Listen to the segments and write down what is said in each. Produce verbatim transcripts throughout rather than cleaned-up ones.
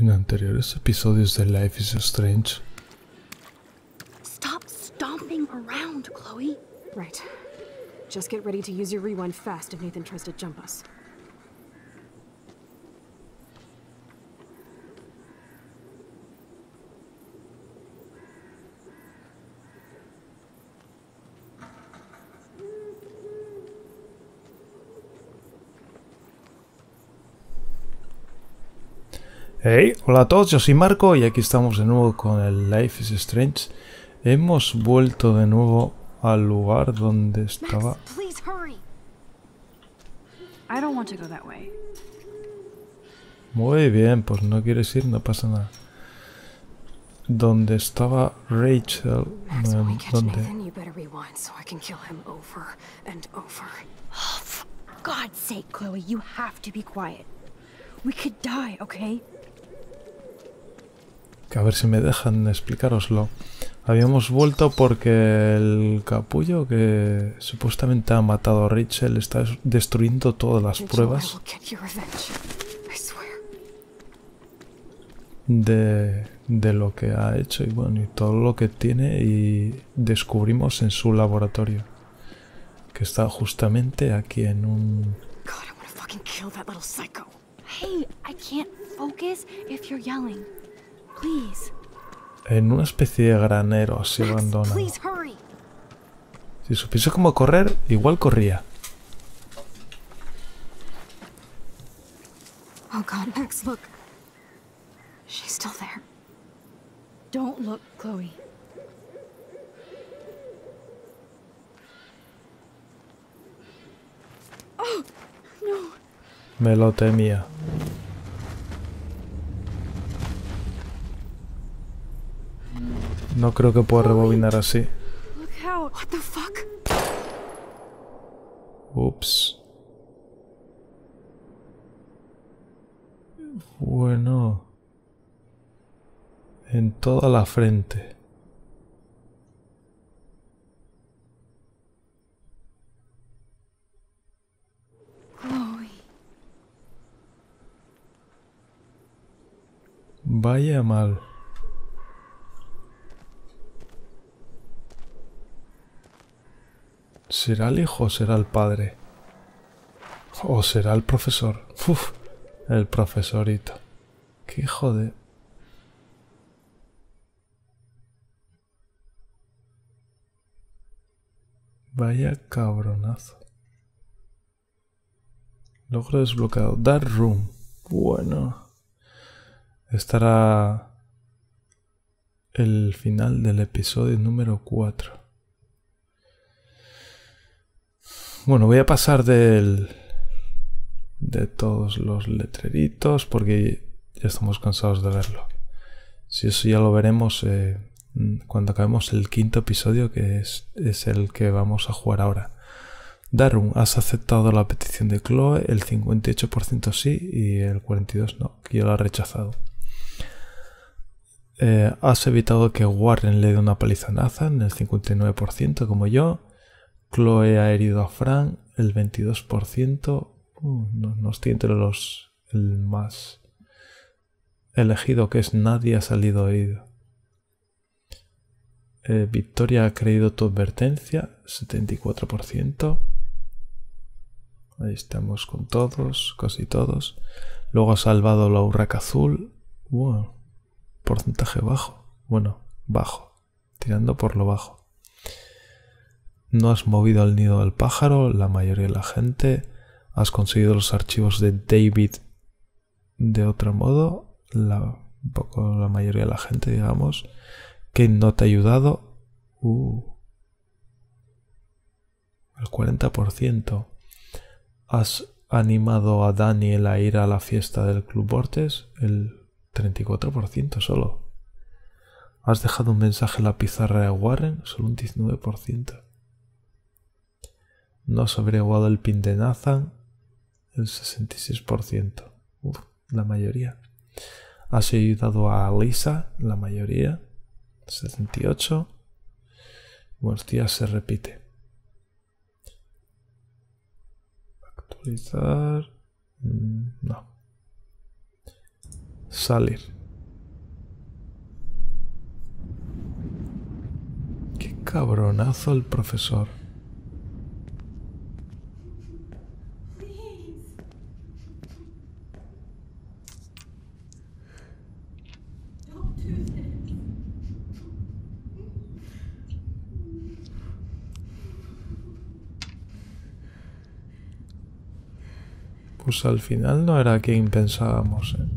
en anteriores episodios de Life is Strange. Stop stomping around, Chloe. Right. Just get ready to use your rewind fast if Nathan tries to jump us. Hey, hola a todos, yo soy Marco y aquí estamos de nuevo con el Life is Strange. Hemos vuelto de nuevo al lugar donde estaba. Max, please hurry. I don't want to go that way. Muy bien, pues no quieres ir, no pasa nada. Donde estaba Rachel, Max, um, donde. Nathan, you better rewind so I can kill him over and over. Oh, for God's sake, Chloe, you have to be quiet. We could die, okay? Que a ver si me dejan explicároslo. Habíamos vuelto porque el capullo que supuestamente ha matado a Rachel está destruyendo todas las pruebas de, de lo que ha hecho y bueno, y todo lo que tiene, y descubrimos en su laboratorio que está justamente aquí en un... Hey, I can't focus if you're yelling. Please. En una especie de granero así abandonado. Si supiese cómo correr, igual corría. Oh God, Max, look. She's still there. Don't look, Chloe. Oh no. Me lo temía. No creo que pueda rebobinar así. Ups. Bueno. En toda la frente. Vaya mal. ¿Será el hijo o será el padre? ¿O será el profesor? Uf, el profesorito. ¡Qué hijo de...! Vaya cabronazo. Logro desbloqueado. Dark Room. Bueno... Estará el final del episodio número cuatro. Bueno, voy a pasar del, de todos los letreritos porque ya estamos cansados de verlo. Si eso ya lo veremos eh, cuando acabemos el quinto episodio, que es, es el que vamos a jugar ahora. Darun, ¿has aceptado la petición de Chloe? El cincuenta y ocho por ciento sí y el cuarenta y dos por ciento no, que yo la he rechazado. Eh, has evitado que Warren le dé una paliza a Nathan, el cincuenta y nueve por ciento como yo. Chloe ha herido a Frank, el veintidós por ciento. Uh, no, no estoy entre los el más elegido, que es nadie ha salido herido. Eh, Victoria ha creído tu advertencia, setenta y cuatro por ciento. Ahí estamos con todos, casi todos. Luego ha salvado la urraca azul. Wow. Porcentaje bajo, bueno, bajo, tirando por lo bajo. No has movido el nido del pájaro, la mayoría de la gente. Has conseguido los archivos de David de otro modo, la, un poco la mayoría de la gente, digamos. Kate no te ha ayudado, uh, el cuarenta por ciento. Has animado a Daniel a ir a la fiesta del Club Bortes, el treinta y cuatro por ciento solo. Has dejado un mensaje en la pizarra de Warren, solo un diecinueve por ciento. No has averiguado el pin de Nathan, el sesenta y seis por ciento. Uf, la mayoría. Has ayudado a Lisa, la mayoría, setenta y ocho por ciento. Buenos días, se repite. Actualizar. No. salir. Qué cabronazo el profesor. Pues al final no era quien pensábamos, ¿eh?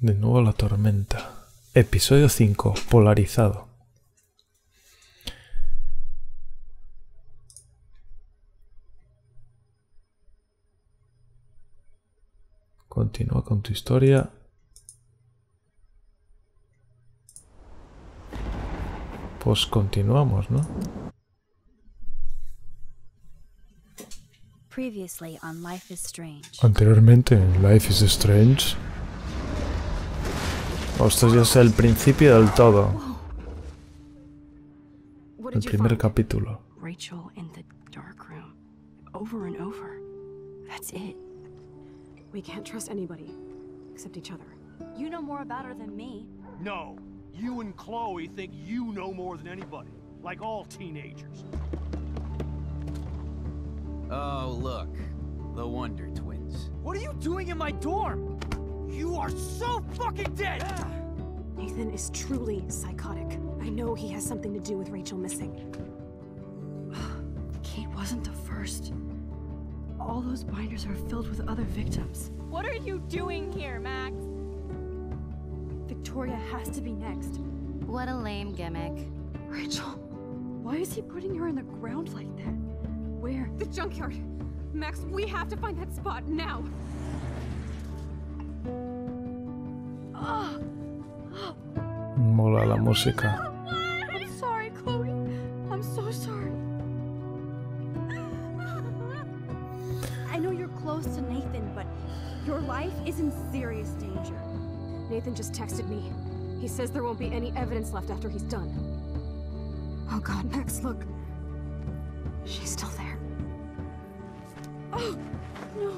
De nuevo la tormenta. Episodio cinco. Polarizado. Continúa con tu historia. Pues continuamos, ¿no? Previously on Life is Strange. Anteriormente en Life is Strange. Esto ya es el principio del todo. El primer capítulo. Rachel in the dark room, over and over. That's it. We can't trust anybody except each other. You know more about her than me. No. You and Chloe think you know more than anybody, like all teenagers. Oh, look. The Wonder Twins. What are you doing in my dorm? You are so fucking dead! Nathan is truly psychotic. I know he has something to do with Rachel missing. Kate wasn't the first. All those binders are filled with other victims. What are you doing here, Max? Victoria has to be next. What a lame gimmick. Rachel, why is he putting her in the ground like that? Where? The junkyard. Max, we have to find that spot now. Mola la música. I'm sorry, Chloe. I'm so sorry. I know you're close to Nathan, but your life is in serious danger. Nathan just texted me. He says there won't be any evidence left after he's done. Oh god, Max, look. She's still there. Oh, no.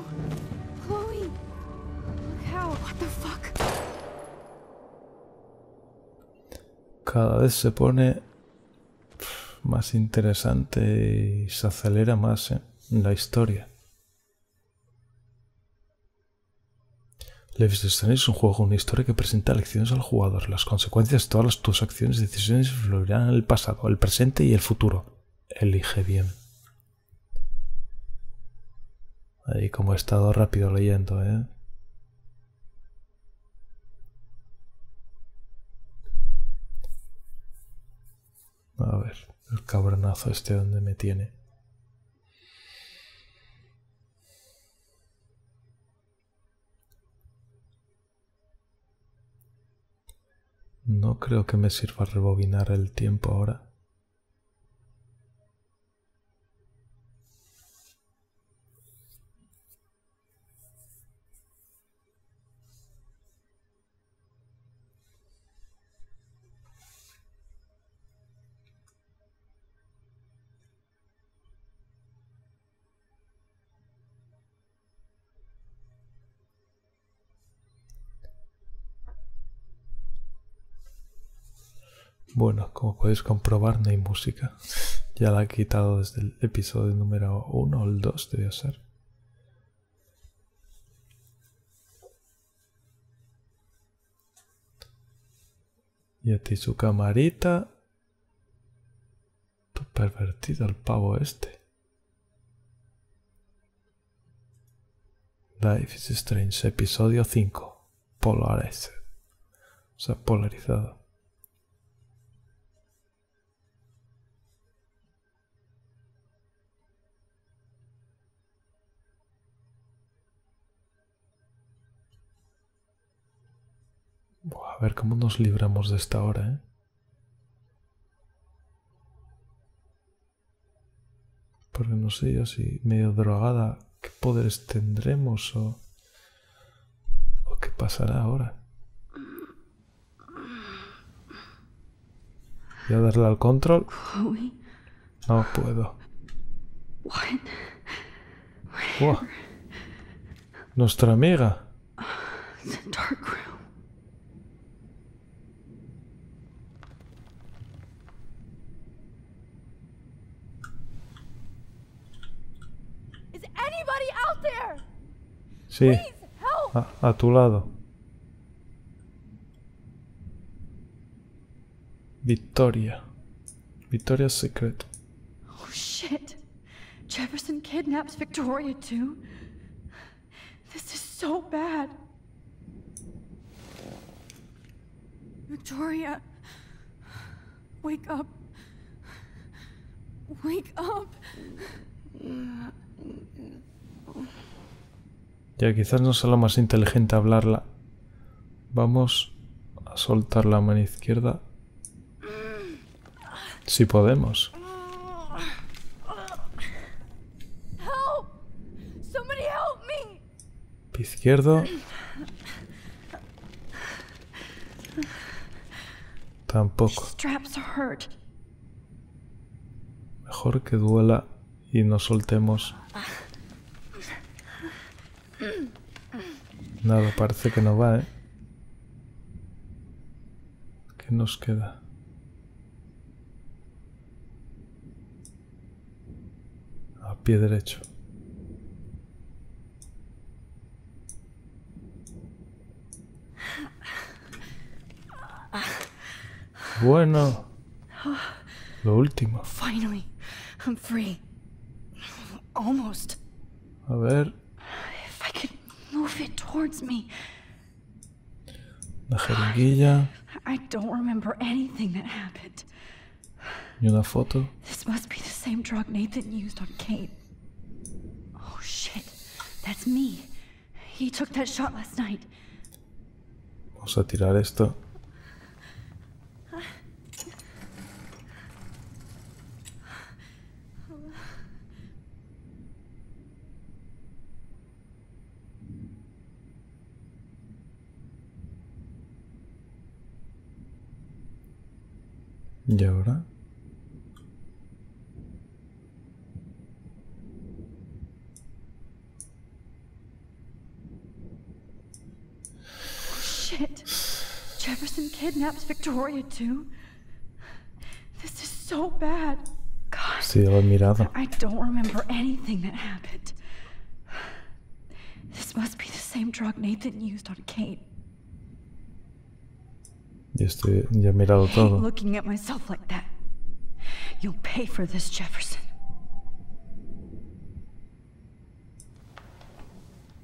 Chloe. Look how. What the fuck? Cada vez se pone pff, más interesante y se acelera más, ¿eh?, la historia. Life is Strange es un juego con una historia que presenta lecciones al jugador. Las consecuencias de todas las, tus acciones y decisiones influirán en el pasado, el presente y el futuro. Elige bien. Ahí como he estado rápido leyendo, ¿eh? A ver, el cabronazo este donde me tiene. No creo que me sirva rebobinar el tiempo ahora. Bueno, como podéis comprobar, no hay música. Ya la he quitado desde el episodio número uno o el dos, debe ser. Y a ti su camarita. Todo pervertido el pavo este. Life is Strange, episodio cinco. Polarized. O sea, polarizado. A ver cómo nos libramos de esta hora, ¿eh? Porque no sé yo si medio drogada, ¿qué poderes tendremos o, o qué pasará ahora? Voy a darle al control. No puedo. Whoa. Nostramera. It's a dark room. Is anybody out there? Sí. Please help. A, a tu lado. Victoria. Victoria's secret. Oh shit. Jefferson kidnaps Victoria too? This is so bad. Victoria, wake up. Wake up. Ya, quizás no sea lo más inteligente hablarla. Vamos a soltar la mano izquierda. Si podemos. Izquierdo. Tampoco. Mejor que duela y nos soltemos. Nada, parece que no va, ¿eh? ¿Qué nos queda? A pie derecho. Bueno, lo último. Finally, I'm free. Almost. A ver. If I could move it towards me. La jeringuilla. I don't remember anything that happened. Y una foto. This must be the same drug Nathan used on Kate. Oh shit, that's me. He took that shot last night. Vamos a tirar esto. ¿Y ahora? Shit. Jefferson kidnaps Victoria too. This is so bad. God. Sí, lo he mirado. I don't remember anything that happened. This must be the same drug Nathan used on Kate. Ya estoy, ya he mirado todo. Looking at myself like that. You'll pay for this, Jefferson.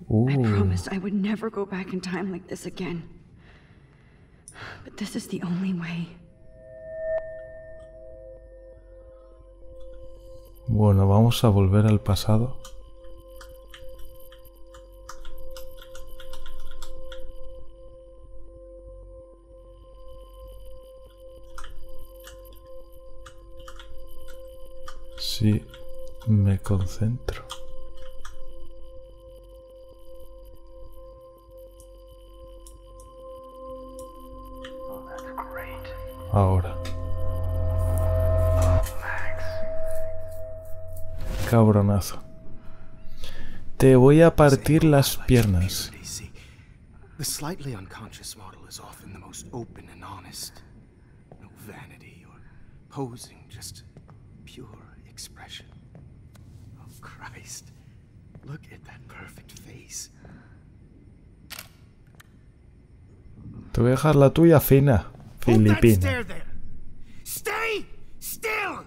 Ooh. I promised I would never go back in time like this again. But this is the only way. Bueno, vamos a volver al pasado. Sí, me concentro. Ahora. Cabronazo. Te voy a partir las piernas. The slightly unconscious model is often the most open and honest. No vanity or posing, just pure expression. Oh Christ, look at that perfect face. Te voy a dejar la tuya fina, filipina. Stay still.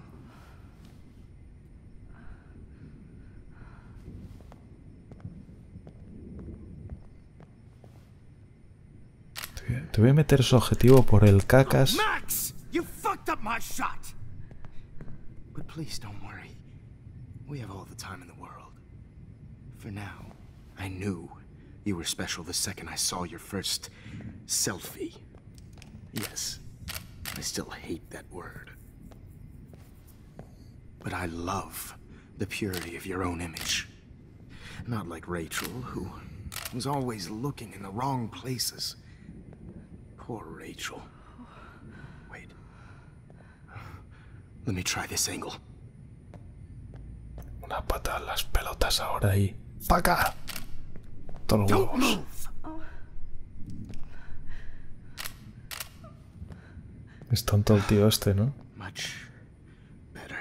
Te voy a meter su objetivo por el cacas. Max, you fucked up my shot. But please don't worry. We have all the time in the world. For now, I knew you were special the second I saw your first selfie. Yes, I still hate that word. But I love the purity of your own image. Not like Rachel, who was always looking in the wrong places. Poor Rachel. Let me try this angle. Una pata a las pelotas ahora y Bugger. Don't know Don't what move. Es tonto el tío este, ¿no? Much better.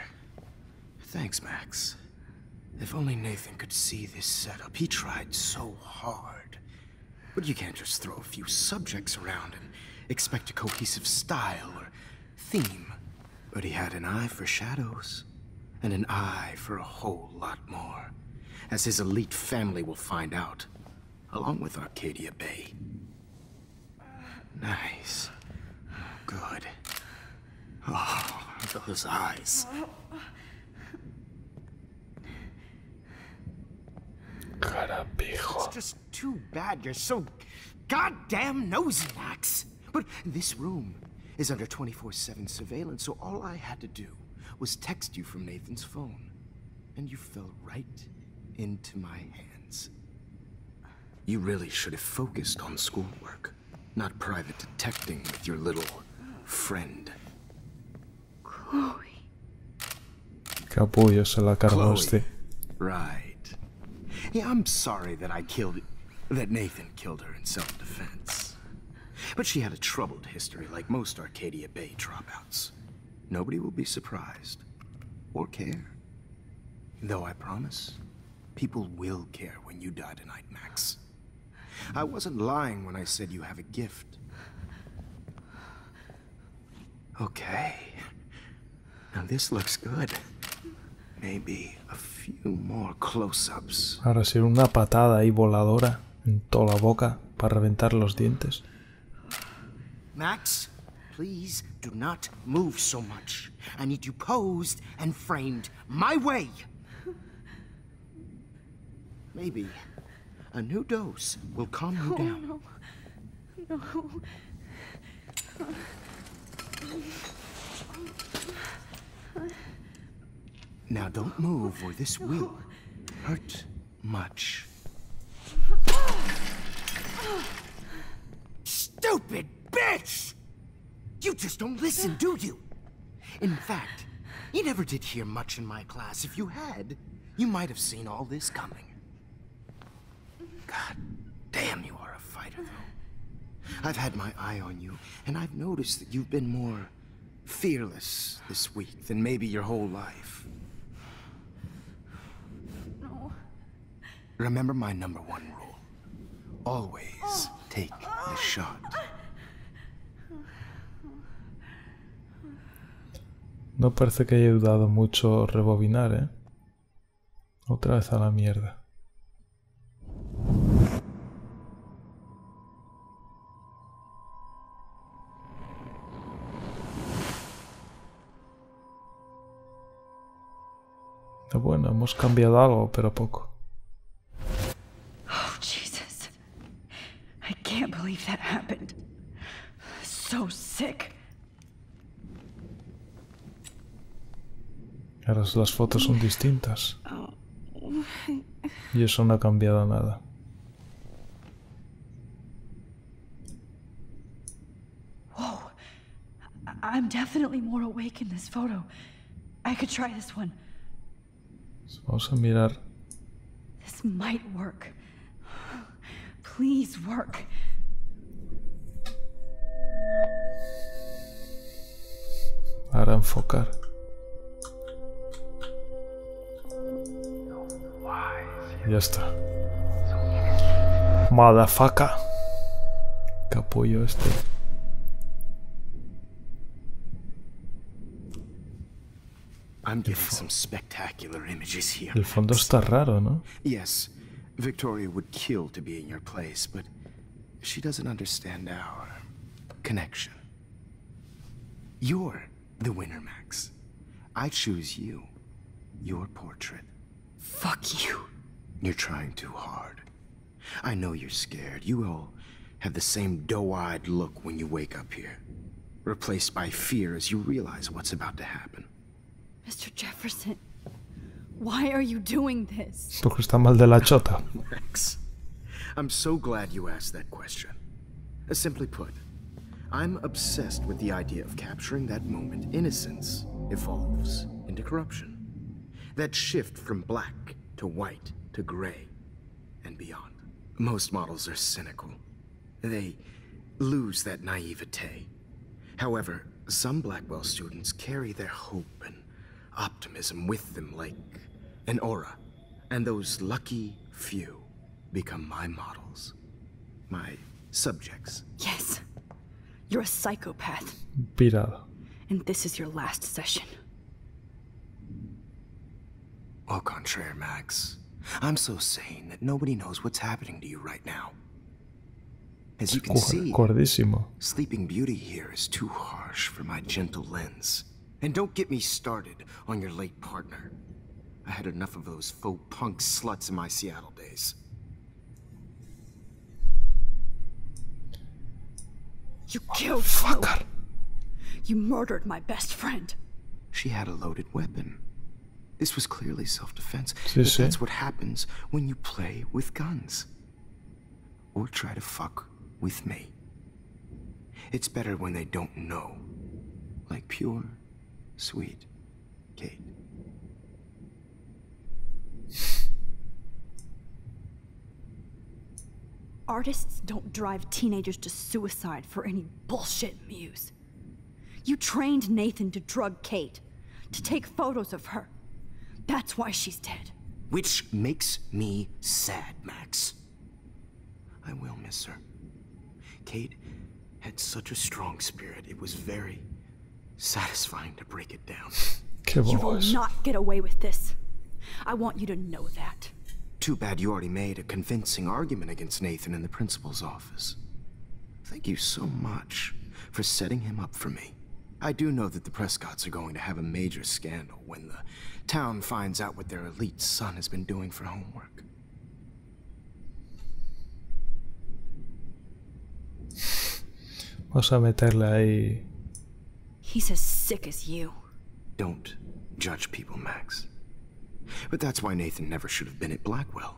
Thanks, Max. If only Nathan could see this setup. He tried so hard. But you can't just throw a few subjects around and expect a cohesive style or theme. But he had an eye for shadows, and an eye for a whole lot more, as his elite family will find out, along with Arcadia Bay. Nice. Good. Oh, those eyes. Carabijo. It's just too bad you're so goddamn nosy, Max. But this room is under twenty-four seven surveillance, so all I had to do was text you from Nathan's phone, and you fell right into my hands. You really should have focused on schoolwork, not private detecting with your little friend. Chloe. Capullo se la cargaste. Right. Yeah, I'm sorry that I killed, that Nathan killed her in self-defense. But she had a troubled history, like most Arcadia Bay dropouts. Nobody will be surprised or care. Though I promise, people will care when you die tonight, Max. I wasn't lying when I said you have a gift. Okay. Now this looks good. Maybe a few more close-ups. Ahora sí, una patada ahí voladora en toda la boca para reventar los dientes. Max, please do not move so much. I need you posed and framed my way. Maybe a new dose will calm no, you down. No, no, no. Now don't move or this no. will hurt much. Stupid bitch! You just don't listen, do you? In fact, you never did hear much in my class. If you had, you might have seen all this coming. God damn, you are a fighter, though. I've had my eye on you, and I've noticed that you've been more fearless this week than maybe your whole life. No. Remember my number one rule. Always take the shot. No parece que haya ayudado mucho rebobinar, ¿eh? Otra vez a la mierda. Bueno, hemos cambiado algo, pero poco. Oh, Jesus. I can't believe that happened. So sick. Ahora las fotos son distintas. Y eso no ha cambiado nada. Whoa. I'm definitely more awake in this photo. I could try this one. Vamos a mirar. This might work. Please work. Para enfocar. Ya está. Madafaca. Capullo este. I'm getting some spectacular images here. El fondo está raro, ¿no? Yes, Victoria would kill to be in your place, but she doesn't understand our connection. You're the winner, Max. I choose you. Your portrait. Fuck you. You're trying too hard. I know you're scared. You all have the same doe-eyed look when you wake up here, replaced by fear as you realize what's about to happen. Mister Jefferson, why are you doing this? Porque está mal de la chota. Max, I'm so glad you asked that question. Uh, simply put, I'm obsessed with the idea of capturing that moment innocence evolves into corruption. That shift from black to white to gray and beyond. Most models are cynical. They lose that naivete. However, some Blackwell students carry their hope and optimism with them like an aura, and those lucky few become my models, my subjects. Yes, you're a psychopath. Beat up. And this is your last session. Au contraire, Max. I'm so sane that nobody knows what's happening to you right now. As you can see, Sleeping Beauty here is too harsh for my gentle lens. And don't get me started on your late partner. I had enough of those faux punk sluts in my Seattle days. You killed Chloe. You murdered my best friend. She had a loaded weapon. This was clearly self-defense, but that's what happens when you play with guns. Or try to fuck with me. It's better when they don't know. Like pure, sweet Kate. Artists don't drive teenagers to suicide for any bullshit muse. You trained Nathan to drug Kate, to take photos of her. That's why she's dead. Which makes me sad, Max. I will miss her. Kate had such a strong spirit. It was very satisfying to break it down. You will not get away with this. I want you to know that. Too bad you already made a convincing argument against Nathan in the principal's office. Thank you so much for setting him up for me. I do know that the Prescotts are going to have a major scandal when the town finds out what their elite son has been doing for homework. Vamos a meterle ahí. He's as sick as you. Don't judge people, Max. But that's why Nathan never should have been at Blackwell.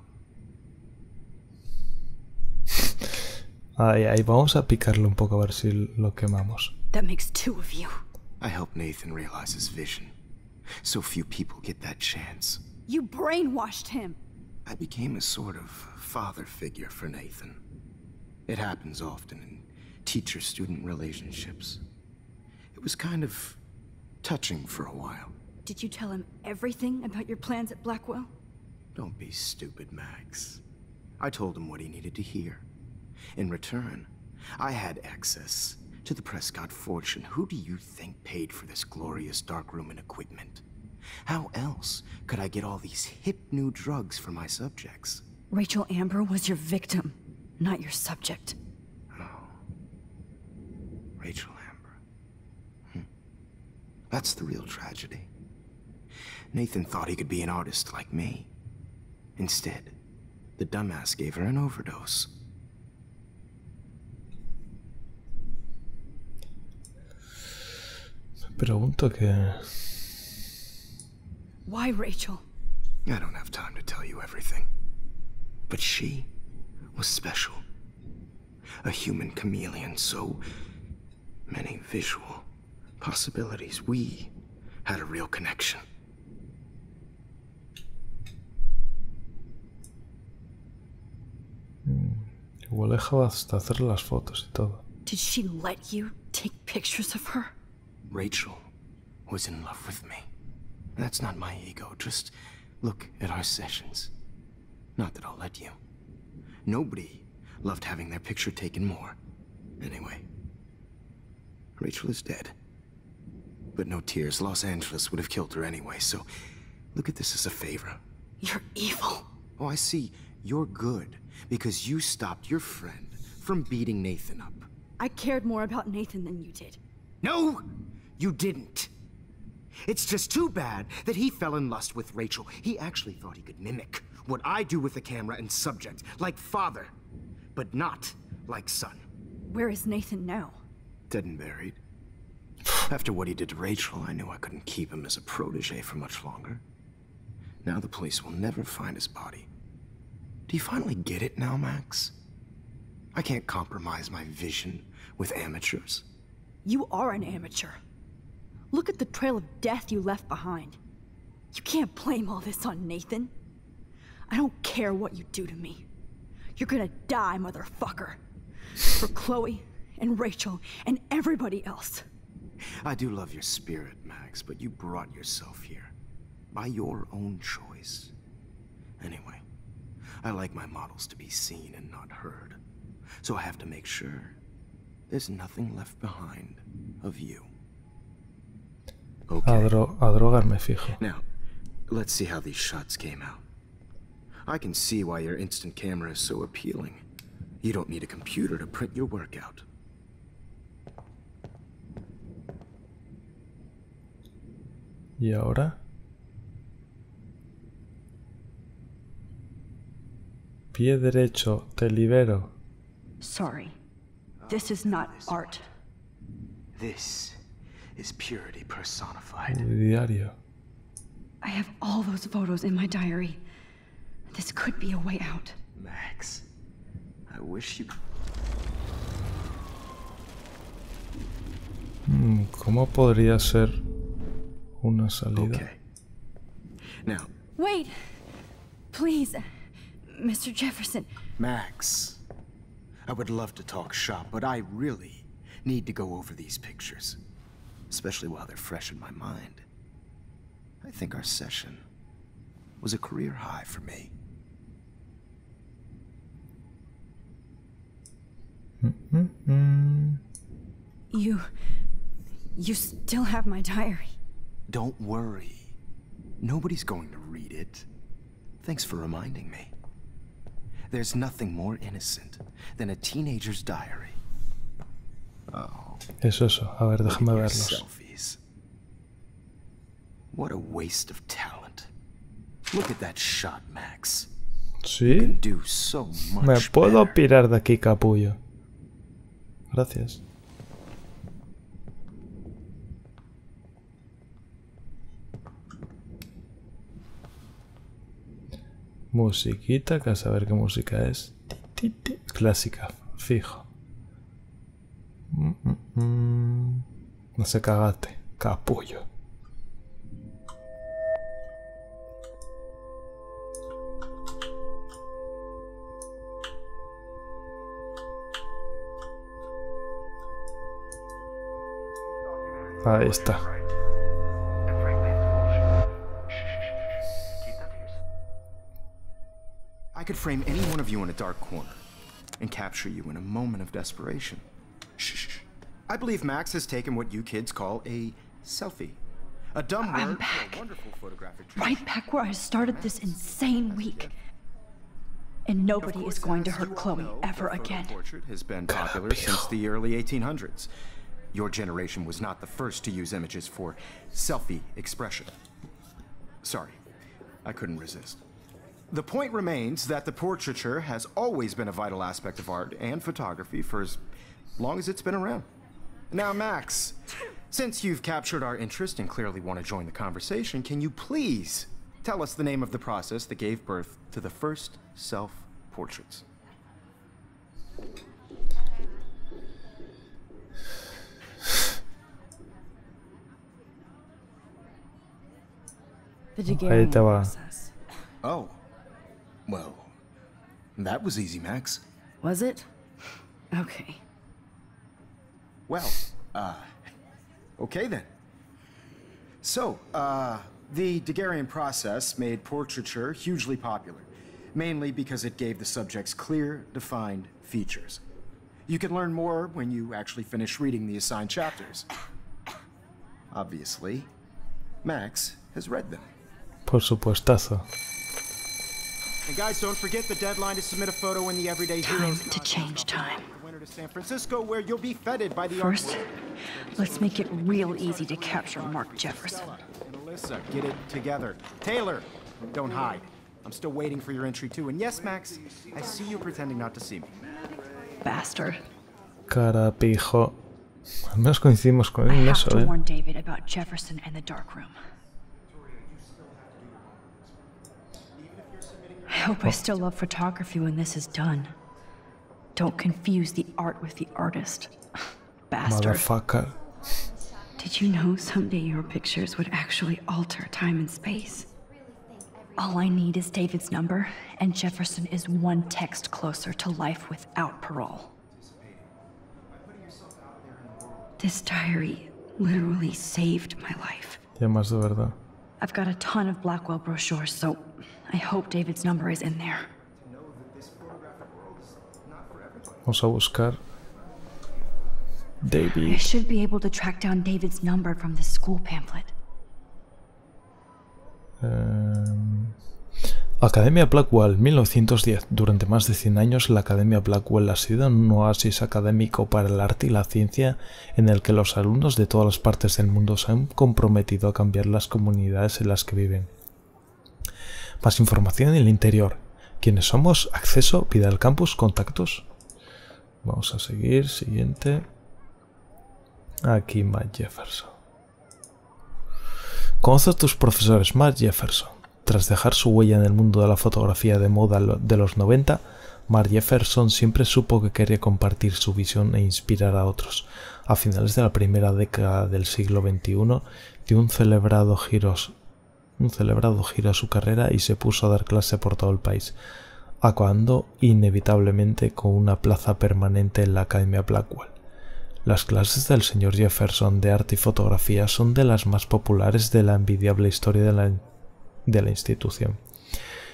Ahí, ahí, vamos a picarle un poco a ver si lo quemamos. That makes two of you. I helped Nathan realize his vision. So few people get that chance. You brainwashed him. I became a sort of father figure for Nathan. It happens often in teacher-student relationships. It was kind of touching for a while. Did you tell him everything about your plans at Blackwell? Don't be stupid, Max. I told him what he needed to hear. In return, I had access to the Prescott fortune. Who do you think paid for this glorious darkroom and equipment? How else could I get all these hip new drugs for my subjects? Rachel Amber was your victim, not your subject. Oh. Rachel Amber. Hm. That's the real tragedy. Nathan thought he could be an artist like me. Instead, the dumbass gave her an overdose. Pregunto que... Why Rachel? I don't have time to tell you everything. But she was special. A human chameleon, so many visual possibilities. We had a real connection. Igual dejaba hasta hacer las fotos y todo. Did she let you take pictures of her? Rachel was in love with me. That's not my ego. Just look at our sessions. Not that I'll let you. Nobody loved having their picture taken more. Anyway, Rachel is dead. But no tears. Los Angeles would have killed her anyway, so look at this as a favor. You're evil. Oh, I see. You're good because you stopped your friend from beating Nathan up. I cared more about Nathan than you did. No! You didn't. It's just too bad that he fell in lust with Rachel. He actually thought he could mimic what I do with the camera and subject, like father, but not like son. Where is Nathan now? Dead and buried. After what he did to Rachel, I knew I couldn't keep him as a protege for much longer. Now the police will never find his body. Do you finally get it now, Max? I can't compromise my vision with amateurs. You are an amateur. Look at the trail of death you left behind. You can't blame all this on Nathan. I don't care what you do to me. You're gonna die, motherfucker. For Chloe and Rachel and everybody else. I do love your spirit, Max, but you brought yourself here. By your own choice. Anyway, I like my models to be seen and not heard. So I have to make sure there's nothing left behind of you. Okay. A dro- a drogarme fijo. Now, let's see how these shots came out. I can see why your instant camera is so appealing. You don't need a computer to print your work out. ¿Y ahora? Pie derecho, te libero. Sorry. This is not this art. One. This is purity personified. Diario. I have all those photos in my diary. This could be a way out. Max, I wish you... Hmm, ¿cómo podría ser una salida? Okay. Now. Wait. Please, Mister Jefferson. Max, I would love to talk shop, but I really need to go over these pictures. Especially while they're fresh in my mind. I think our session was a career high for me. Mm-hmm. You... you still have my diary. Don't worry. Nobody's going to read it. Thanks for reminding me. There's nothing more innocent than a teenager's diary. Oh. Eso, eso. A ver, déjame verlos. Selfies. What a waste of talent. Look at that shot, Max. Sí. You can do so much Me puedo better. Pirar de aquí, capullo. Gracias. Musiquita, que a saber qué música es. Clásica, fijo. No se cagaste, capullo. Ahí está. I could frame any one of you in a dark corner and capture you in a moment of desperation. Shh. I believe Max has taken what you kids call a selfie. A dumb I'm word back. A wonderful photographic trip. Right back where I started this insane week. And nobody is going to hurt Chloe ever again. Portrait has been popular since the early eighteen hundreds. Your generation was not the first to use images for selfie expression. Sorry, I couldn't resist. The point remains that the portraiture has always been a vital aspect of art and photography for as long as it's been around. Now, Max, since you've captured our interest and clearly want to join the conversation, can you please tell us the name of the process that gave birth to the first self-portraits? The Daguerrean process. Oh, well, that was easy, Max. Was it? Okay. Well, uh, okay then. So, uh, the Daguerrean process made portraiture hugely popular, mainly because it gave the subjects clear, defined features. You can learn more when you actually finish reading the assigned chapters. Obviously, Max has read them. Por supuestazo. And guys, don't forget the deadline to submit a photo in the Everyday Heroes. Time to change time. Winter to San Francisco, where you'll be feted by the first. Let's make it real easy to capture Mark Jefferson. And Alyssa, get it together. Taylor, don't hide. I'm still waiting for your entry too. And yes, Max, I see you pretending not to see me. Bastard. Carapijo. Al menos coincidimos con él en eso, eh. I have to warn David about Jefferson and the dark room. I hope I still love photography when this is done. Don't confuse the art with the artist. Bastard. Motherfucker. Did you know someday your pictures would actually alter time and space? All I need is David's number, and Jefferson is one text closer to life without parole. This diary literally saved my life. I've got a ton of Blackwell brochures, so I hope David's number is in there. Vamos a buscar David. I should be able to track down David's number from the school pamphlet. Um, Academia Blackwell, mil novecientos diez. Durante más de cien años, la Academia Blackwell ha sido un oasis académico para el arte y la ciencia en el que los alumnos de todas las partes del mundo se han comprometido a cambiar las comunidades en las que viven. Más información en el interior. ¿Quiénes somos? Acceso, vida al campus, contactos. Vamos a seguir, siguiente. Aquí Mark Jefferson. Conoce a tus profesores, Mark Jefferson. Tras dejar su huella en el mundo de la fotografía de moda de los noventa, Mark Jefferson siempre supo que quería compartir su visión e inspirar a otros. A finales de la primera década del siglo veintiuno, dio un celebrado giro, un celebrado giro a su carrera y se puso a dar clase por todo el país, acabando inevitablemente con una plaza permanente en la Academia Blackwell. Las clases del señor Jefferson de arte y fotografía son de las más populares de la envidiable historia de la, de la institución,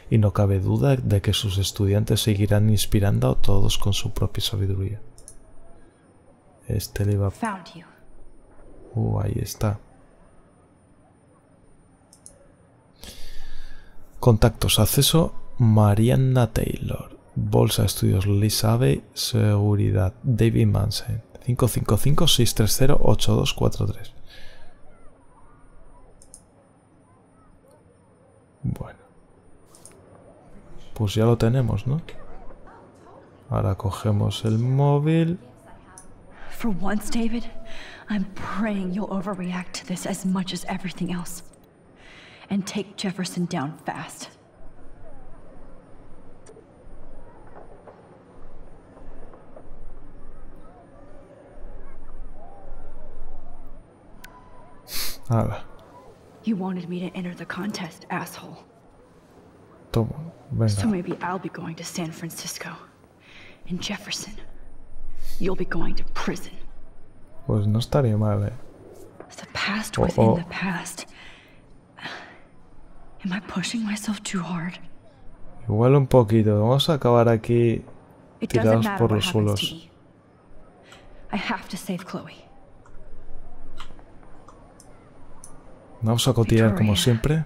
y no cabe duda de que sus estudiantes seguirán inspirando a todos con su propia sabiduría. Este le iba... Uh, ahí está. Contactos, acceso... Mariana Taylor, Bolsa Estudios Liz Abbey, Seguridad, David Manson, cinco cinco cinco, seis tres cero, ocho dos cuatro tres. Bueno, pues ya lo tenemos, ¿no? Ahora cogemos el móvil. For once, David, I'm praying you'll overreact to this as much as everything else, and take Jefferson down fast. Nada. You wanted me to enter the contest, asshole. Toma, venga. So maybe I'll be going to San Francisco, and Jefferson, you'll be going to prison. Pues no estaría mal, eh. The past within oh, oh. the past. Am I pushing myself too hard? Igual un poquito. Vamos a acabar aquí tirados por los suelos. I have to save Chloe. Vamos a cotillar como siempre.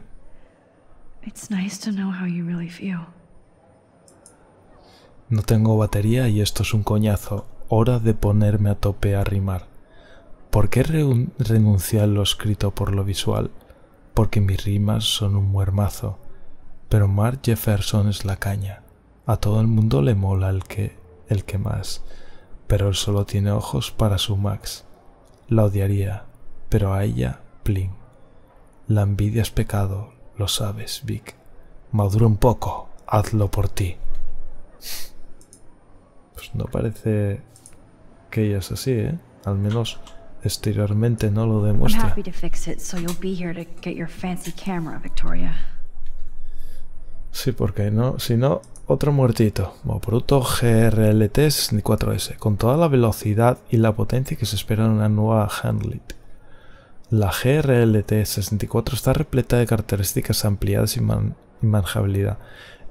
No tengo batería y esto es un coñazo. Hora de ponerme a tope a rimar. ¿Por qué renunciar a lo escrito por lo visual? Porque mis rimas son un muermazo. Pero Mark Jefferson es la caña. A todo el mundo le mola el que, el que más. Pero él solo tiene ojos para su Max. La odiaría, pero a ella, plin. La envidia es pecado, lo sabes, Vic. Madura un poco, hazlo por ti. Pues no parece que ella es así, ¿eh? Al menos exteriormente no lo demuestra. Sí, porque no, si no, otro muertito. Bruto G R L T sesenta y cuatro S, con toda la velocidad y la potencia que se espera en una nueva Handlit. La G R L T sesenta y cuatro está repleta de características ampliadas y, man y manejabilidad.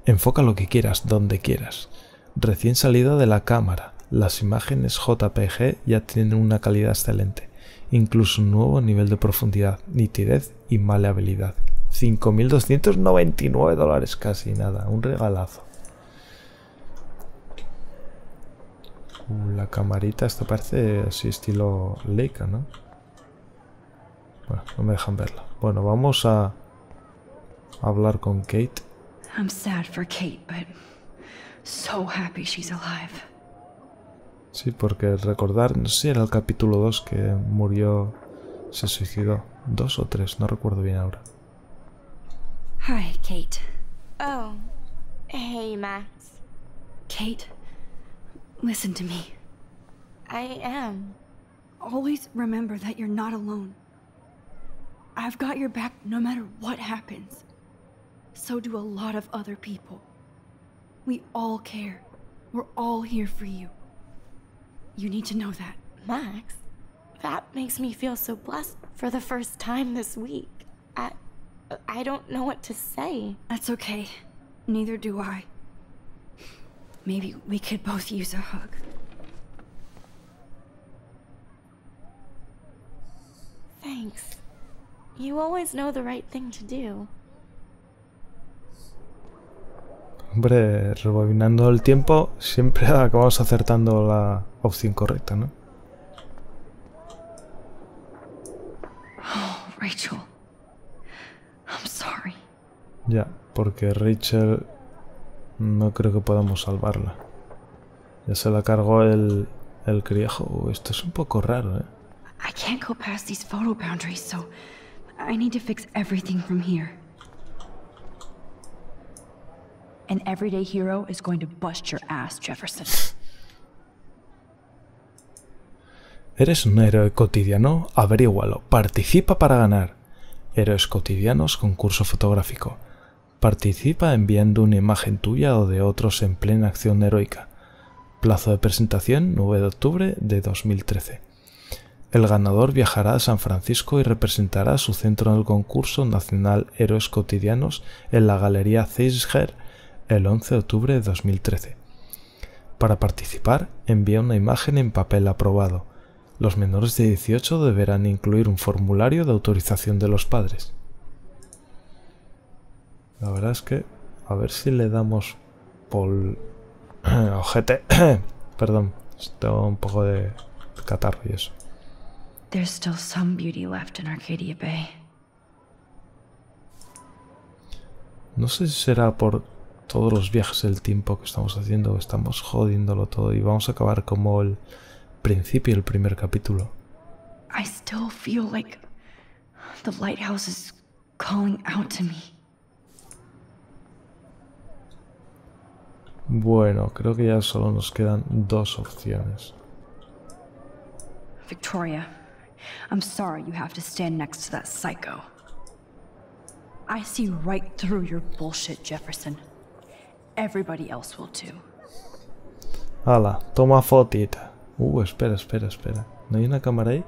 Enfoca lo que quieras, donde quieras. Recién salida de la cámara, las imágenes J P G ya tienen una calidad excelente, incluso un nuevo nivel de profundidad, nitidez y maleabilidad. cinco mil doscientos noventa y nueve dólares, casi nada, un regalazo. Uh, la camarita, esta parece así estilo Leica, ¿no? Bueno, no me dejan verla. Bueno, vamos a hablar con Kate. I'm sad for Kate, but so happy she's alive. Sí, porque recordar, no sé si era el capítulo dos que murió, se suicidó. Dos o tres, no recuerdo bien ahora. Hi, Kate. Oh, hey, Max. Kate, listen to me. I am. Always remember that you're not alone. I've got your back no matter what happens. so do a lot of other people. We all care. We're all here for you. You need to know that. Max, that makes me feel so blessed for the first time this week. I, I don't know what to say. That's okay. Neither do I. Maybe we could both use a hug. Thanks. You always know the right thing to do. Hombre, rebobinando el tiempo, siempre acabamos acertando la opción correcta, ¿no? Oh, Rachel. I'm sorry. Ya, porque Rachel no creo que podamos salvarla. Ya se la cargó el, el criajo. Esto es un poco raro, ¿eh? I can't go past these photo boundaries, so I need to fix everything from here. An everyday hero is going to bust your ass, Jefferson. ¿Eres un héroe cotidiano? Averígualo. Participa para ganar. Héroes cotidianos, concurso fotográfico. Participa enviando una imagen tuya o de otros en plena acción heroica. Plazo de presentación nueve de octubre de dos mil trece. El ganador viajará a San Francisco y representará su centro en el concurso nacional Héroes Cotidianos en la Galería Zeisger el once de octubre de dos mil trece. Para participar, envía una imagen en papel aprobado. Los menores de dieciocho deberán incluir un formulario de autorización de los padres. La verdad es que... a ver si le damos... pol... ojete. Perdón, tengo un poco de catarro y eso. There's still some beauty left in Arcadia Bay. No sé si será por todos los viajes del tiempo que estamos haciendo, estamos jodiéndolo todo y vamos a acabar como el principio del primer capítulo. I still feel like the lighthouse is calling out to me. Bueno, creo que ya solo nos quedan dos opciones. Victoria. I'm sorry you have to stand next to that psycho. I see right through your bullshit, Jefferson. Everybody else will too. Hala, toma fotita. Uh, espera, espera, espera. ¿No hay una cámara ahí?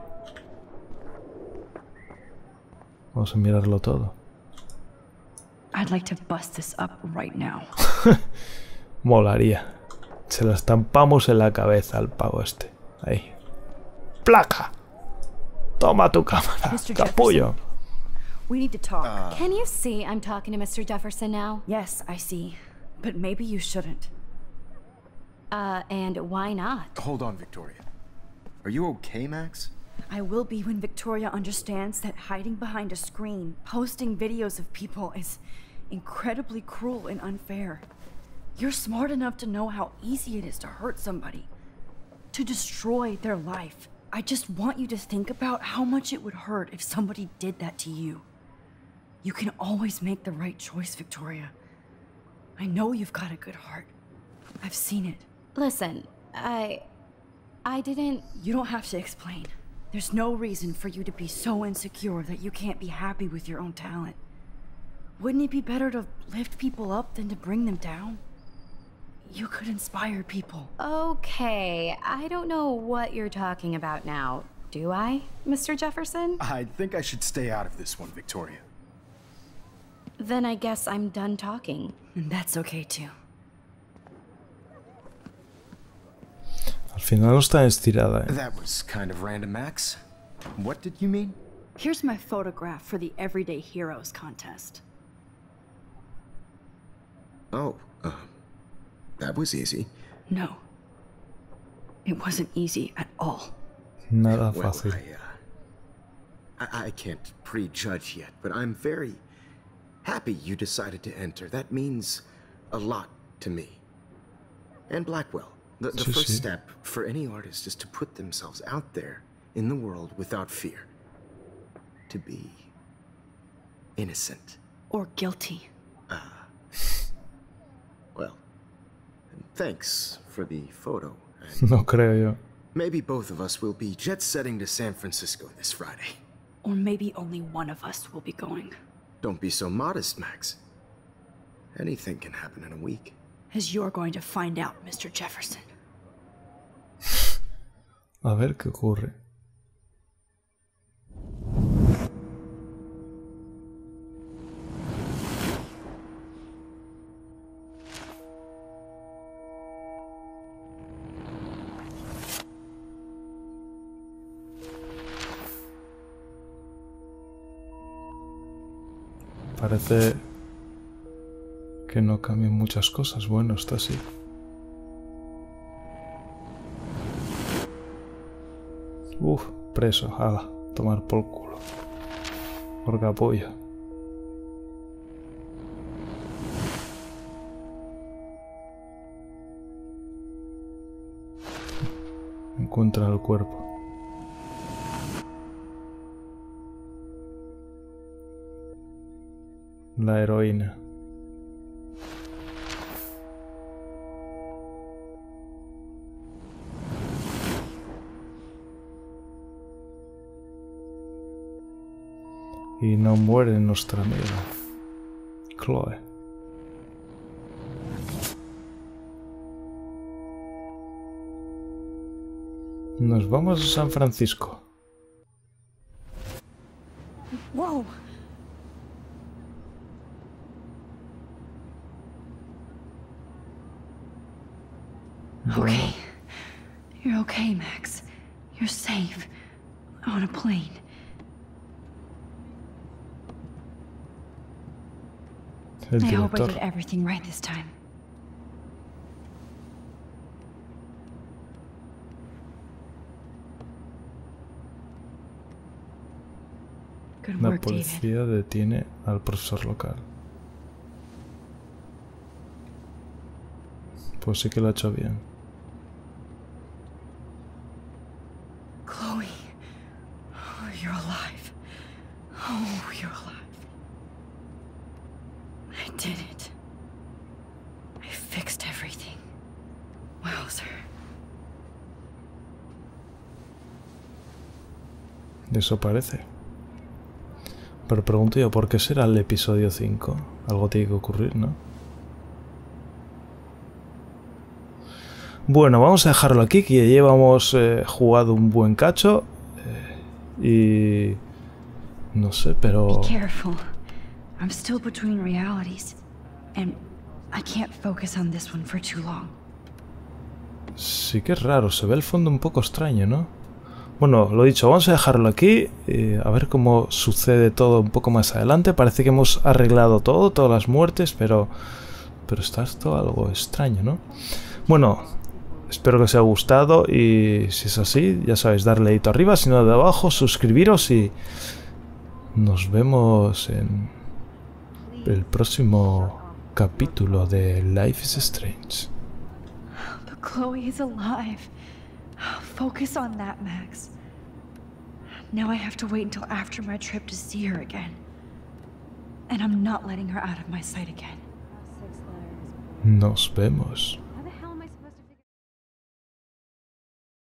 Vamos a mirarlo todo. I'd like to bust this up right now. Molaría. Se la estampamos en la cabeza al pavo este. Ahí. Placa. Toma tu cámara, capullo. We need to talk. Uh. Can you see I'm talking to Mister Jefferson now? Yes, I see. But maybe you shouldn't. Uh, and why not? Hold on, Victoria. Are you okay, Max? I will be when Victoria understands that hiding behind a screen, posting videos of people is incredibly cruel and unfair. You're smart enough to know how easy it is to hurt somebody, to destroy their life. I just want you to think about how much it would hurt if somebody did that to you. You can always make the right choice, Victoria. I know you've got a good heart. I've seen it. Listen, I... I didn't... You don't have to explain. There's no reason for you to be so insecure that you can't be happy with your own talent. Wouldn't it be better to lift people up than to bring them down? You could inspire people. Okay, I don't know what you're talking about now, do I, Mister Jefferson? I think I should stay out of this one, Victoria. Then I guess I'm done talking. And that's okay too. Al final está estirada, eh? That was kind of random, Max. What did you mean? Here's my photograph for the Everyday Heroes contest. Oh, uh. That was easy. No. It wasn't easy at all. Nada fácil. Well, I, uh, I, I can't prejudge yet, but I'm very happy you decided to enter. That means a lot to me. And Blackwell. The, the sí, first sí. step for any artist is to put themselves out there in the world without fear. To be innocent. Or guilty. Ah. Uh, well. Thanks for the photo. No creo yo. Maybe both of us will be jet setting to San Francisco this Friday. Or maybe only one of us will be going. Don't be so modest, Max. Anything can happen in a week. As you're going to find out, Mister Jefferson. A ver qué ocurre. Parece que no cambian muchas cosas. Bueno, está así. Uf, preso, ala, tomar por culo. Porque apoya. Encuentra el cuerpo. La heroína. Y no muere nuestra amiga Chloe. Nos vamos a San Francisco. Wow. Bueno. Okay. You're okay, Max. You're safe. On a plane. El I hope I did everything right this time. Good work, David. La policía detiene al profesor local. Pues sí que lo ha hecho bien. Chloe, oh, you're alive. Oh, you're alive. I did it. I fixed everything. Wowzer. Eso parece. Pero pregunto yo, ¿por qué será el episodio cinco? Algo tiene que ocurrir, ¿no? Bueno, vamos a dejarlo aquí, que ya llevamos eh, jugado un buen cacho. Eh, y... no sé, pero... I'm still between realities, and I can't focus on this one for too long. Sí que es raro, se ve el fondo un poco extraño, ¿no? Bueno, lo dicho, vamos a dejarlo aquí, eh, a ver cómo sucede todo un poco más adelante. Parece que hemos arreglado todo, todas las muertes, pero, pero está esto algo extraño, ¿no? Bueno, espero que os haya gustado y si es así, ya sabéis, darle dedito arriba, si no de abajo, suscribiros y nos vemos en... el próximo capítulo de Life is Strange. But Chloe is alive. Focus on that, Max. Now I have to wait until after my trip to see her again. And I'm not letting her out of my sight again. Nos vemos.